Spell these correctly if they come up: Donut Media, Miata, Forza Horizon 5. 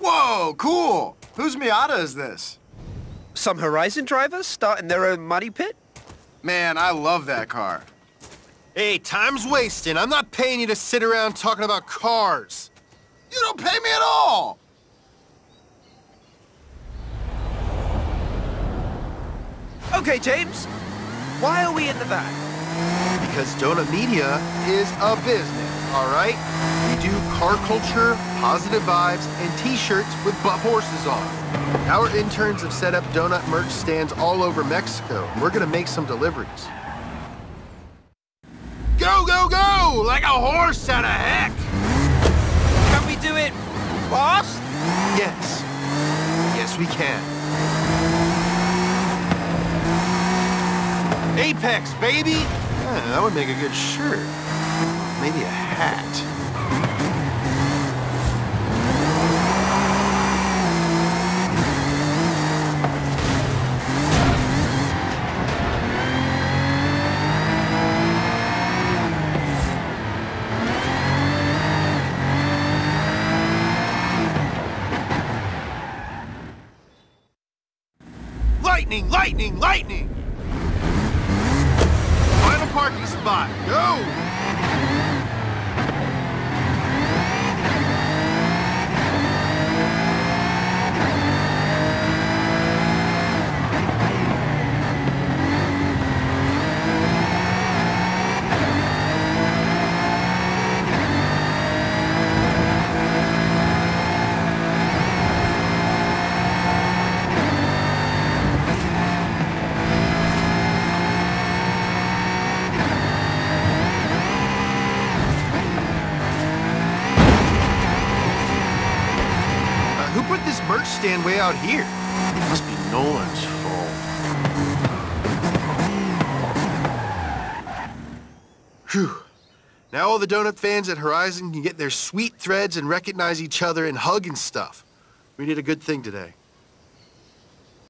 Whoa, cool! Whose Miata is this? Some Horizon drivers starting their own money pit? Man, I love that car. Hey, time's wasting. I'm not paying you to sit around talking about cars. You don't pay me at all! Okay, James. Why are we in the van? Because Donut Media is a business, all right? We do car culture, positive vibes, and t-shirts with buff horses on. Our interns have set up donut merch stands all over Mexico. We're gonna make some deliveries. Go, go, go! Like a horse out of heck! Can we do it fast? Yes. Yes, we can. Apex, baby! Yeah, that would make a good shirt. Maybe a hat. Lightning, lightning, lightning! Parking spot. Go! Put this merch stand way out here. It must be Nolan's fault. Whew. Now all the donut fans at Horizon can get their sweet threads and recognize each other and hug and stuff. We did a good thing today.